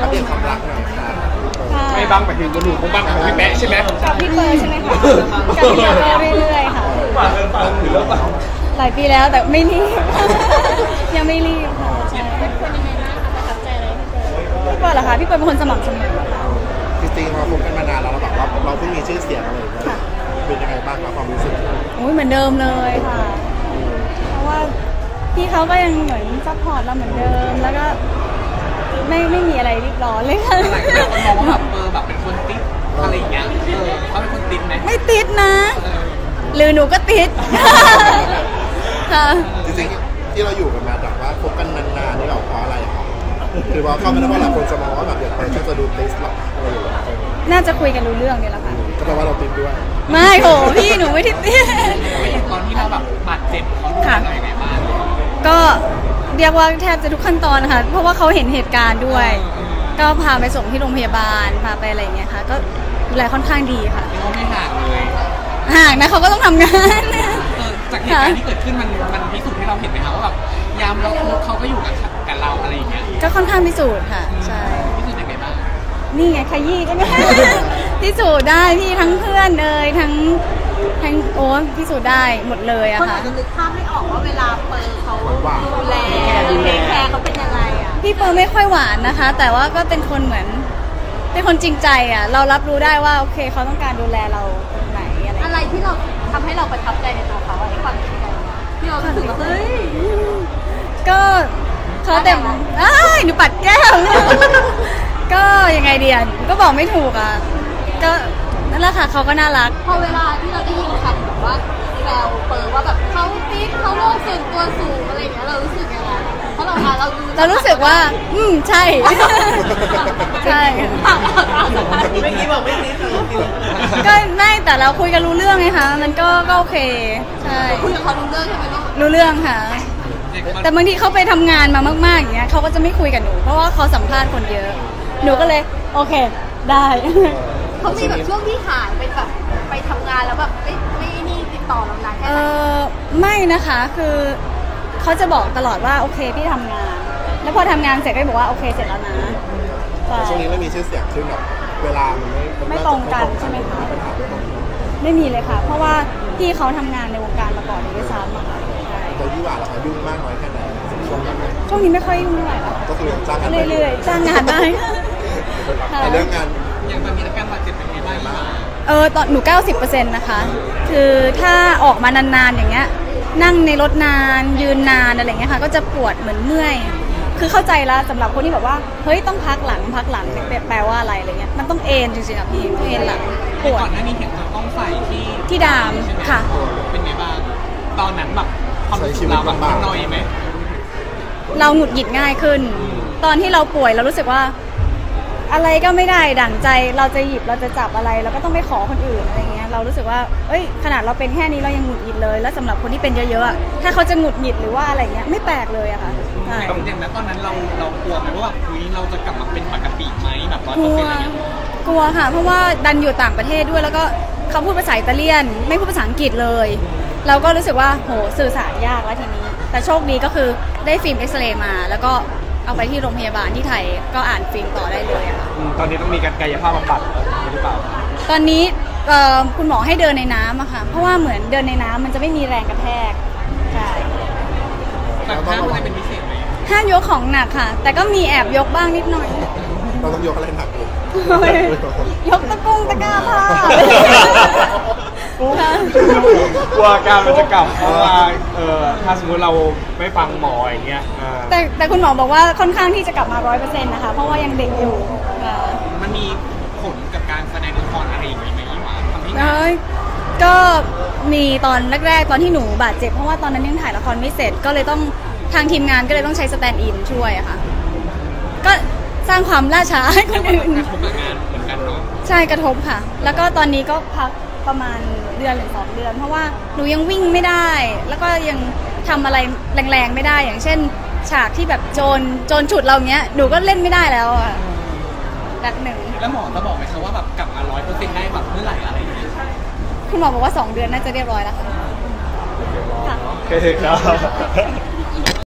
ประเด็นความรักนะครับไม่บ้างไปถึงกระดูกของบ้างของพี่แป๊ะใช่ไหมกับพี่เบิร์ดใช่ไหมคะกับพี่เบิร์ดเรื่อยๆค่ะฝากเงินฝากเงินถือแล้วป่ะหลายปีแล้วแต่ไม่รีบยังไม่รีบค่ะใช่เป็นคนยังไงบ้างคะประทับใจอะไรพี่เบิร์ดเหรอคะพี่เบิร์ดเป็นคนสม่ำเสมอจริงๆเราคบกันมานานแล้วเราแบบเราเพิ่งมีชื่อเสียงอะไรเป็นยังไงบ้างความรู้สึกเหมือนเดิมเลยค่ะเพราะว่าพี่เขาก็ยังเหมือนซัพพอร์ตเราเหมือนเดิมแล้วก็ไม่มีอะไรรีบร้อนเลยค่ะคนมองว่าแบบแบบเป็นคนติดอะไรอย่างเงี้ยเขาเป็นคนติดไหมไม่ติดนะหรือหนูก็ติดค่ะจริงๆที่เราอยู่กันมาแบบว่าคบกันนานๆนี่เราเพราะอะไรครับคือว่าเข้ามาแล้วว่าหลายคนจะมองว่าแบบเด็กไปก็จะดูติดหรอกน่าจะคุยกันรู้เรื่องเนี่ยแหละค่ะก็แปลว่าเราติดด้วยไม่โหพี่หนูไม่ติดตอนที่เราแบบบาดเจ็บเขาดูอะไรยังไงบ้างก็เรียกว่าแทบจะทุกขั้นตอนนะคะเพราะว่าเขาเห็นเหตุการณ์ด้วยก็พาไปส่งที่โรงพยาบาลพาไปอะไรอย่างเงี้ยค่ะก็ดูแลค่อนข้างดีค่ะเขาไม่ห่างเลยห่างนะเขาก็ต้องทำงานจากเหตุการณ์ที่เกิดขึ้นมันพิสูจน์ให้เราเห็นไหมคะว่าแบบยามเราทุกข์เขาก็อยู่กับเราอะไรอย่างเงี้ยก็ค่อนข้างพิสูจน์ค่ะใช่พิสูจน์ยังไงบ้างนี่ไงขยี้ก็ได้พิสูจน์ได้ที่ทั้งเพื่อนเลยทั้งโอ้พิสูจน์ได้หมดเลยอะค่ะคนอาจจะนึกภาพไม่ออกว่าเวลาเปิร์เขาดูแลหรือเทคแคร์เขาเป็นยังไงอะพี่เปิร์ไม่ค่อยหวานนะคะแต่ว่าก็เป็นคนเหมือนเป็นคนจริงใจอะเรารับรู้ได้ว่าโอเคเขาต้องการดูแลเราตรงไหนอะไรที่เราทำให้เราประทับใจในตัวเขาในความจริงใจที่เราถึงเฮ้ยก็เขาแต่งหนูปัดแก้วก็ยังไงเดียนก็บอกไม่ถูกอ่ะก็นั่นแหละค่ะเขาก็น่ารักพอเวลาที่เราได้ยินคำแบบว่าแซวเปิดว่าแบบเขาติดเขาโลกส่วนตัวสูงอะไรอย่างเงี้ยเรารู้สึกยังไงเพราะเรารู้สึกว่าใช่ใช่ไม่คิดบอกไม่คิดก็ไม่แต่เราคุยกันรู้เรื่องไงคะมันก็โอเคใช่คุยกับเขารู้เรื่องใช่ไหมลูกรู้เรื่องค่ะแต่บางทีเขาไปทำงานมามากๆอย่างเงี้ยเขาก็จะไม่คุยกับหนูเพราะว่าเขาสัมภาษณ์คนเยอะหนูก็เลยโอเคได้เขามีแบบช่วงที่หายไปแบบไปทำงานแล้วแบบไม่นี่ติดต่อเรานานแค่ไหนไม่นะคะคือเขาจะบอกตลอดว่าโอเคพี่ทำงานแล้วพอทำงานเสร็จก็บอกว่าโอเคเสร็จแล้วนะช่วงนี้ไม่มีชื่อเสียงขึ้นหรอกเวลาไม่ตรงกันใช่ไหมคะไม่มีเลยค่ะเพราะว่าพี่เขาทำงานในวงการมาก่อนด้วยซ้ำค่ะตัวที่ว่าเรายุ่งมากน้อยแค่ไหนช่วงนี้ไม่ค่อยยุ่งเท่าไหร่ก็คือจ้างงานเรื่อยๆจ้างงานได้แต่เรื่องงานยังมีอาการบาดเจ็บเป็นไงบ้างตอนหนู 90% นะคะคือถ้าออกมานานๆอย่างเงี้ยนั่งในรถนานยืนนานอะไรเงี้ยค่ะก็จะปวดเหมือนเมื่อยคือเข้าใจแล้วสำหรับคนที่แบบว่าเฮ้ยต้องพักหลังแปลว่าอะไรอะไรเงี้ยมันต้องเอนจริงๆอ่ะพี่เอนหลังปวดก่อนหน้านี้เห็นเราต้องใส่ที่ดามค่ะเป็นไงบ้างตอนนั้นแบบความรู้สึกเราแบบน้อยไหมเราหงุดหงิดง่ายขึ้นตอนที่เราป่วยเรารู้สึกว่าอะไรก็ไม่ได้ดั่งใจเราจะหยิบเราจะจับอะไรเราก็ต้องไปขอคนอื่นอะไรเงี้ยเรารู้สึกว่าเอ้ยขนาดเราเป็นแค่นี้เรายังหงุดหงิดเลยแล้วสำหรับคนที่เป็นเยอะๆอ่ะถ้าเขาจะหงุดหงิดหรือว่าอะไรเงี้ยไม่แปลกเลยอะค่ะใช่อย่างนั้นตอนนั้นเรากลัวไหมว่าแบบนี้เราจะกลับมาเป็นปกติไหมแบบกลัวค่ะเพราะว่าดันอยู่ต่างประเทศด้วยแล้วก็เขาพูดภาษาอิตาเลียนไม่พูดภาษาอังกฤษเลยเราก็รู้สึกว่าโหสื่อสารยากแล้วทีนี้แต่โชคดีก็คือได้ฟิล์มเอ็กซเรย์มาแล้วก็เอาไปที่โรงพยาบาลที่ไทยก็อ่านฟิล์มต่อได้เลยค่ะตอนนี้ต้องมีการกายภาพบำบัดหรือเปล่าตอนนี้คุณหมอให้เดินในน้ำอะค่ะเพราะว่าเหมือนเดินในน้ำมันจะไม่มีแรงกระแทกใช่แต่ห้ามอะไรเป็นพิเศษไหมห้ามยกของหนักค่ะแต่ก็มีแอบยกบ้างนิดหน่อยเราต้องยกอะไรหนักเลยยกตะกร้าผ้าว่าการมันจะกลับเพราะว่าถ้าสมมติเราไม่ฟังหมออย่างเงี้ยแต่คุณหมอบอกว่าค่อนข้างที่จะกลับมา 100% นะคะเพราะว่ายังเด็กอยู่มันมีผลกับการแสดงละครอะไรอย่างงี้ไหมวะทำให้ก็มีตอนแรกๆตอนที่หนูบาดเจ็บเพราะว่าตอนนั้นยังถ่ายละครไม่เสร็จก็เลยต้องทางทีมงานก็เลยต้องใช้สแตนด์อินช่วยค่ะก็สร้างความล่าช้าให้คนอื่นกระทบงานเหมือนกันเนาะใช่กระทบค่ะแล้วก็ตอนนี้ก็พักประมาณเดือนหรือ2เดือนเพราะว่าหนูยังวิ่งไม่ได้แล้วก็ยังทำอะไรแรงๆไม่ได้อย่างเช่นฉากที่แบบโจรฉุดเราเงี้ยหนูก็เล่นไม่ได้แล้วอ่ะนัดหนึ่งแล้วหมอจะบอกไหมคะว่าแบบกลับมา 100% ได้แบบเมื่อไหร่อะไรอย่างเงี้ยคุณหมอบอกว่า2 เดือนน่าจะเรียบร้อยแล้วค่ะโอเคครับ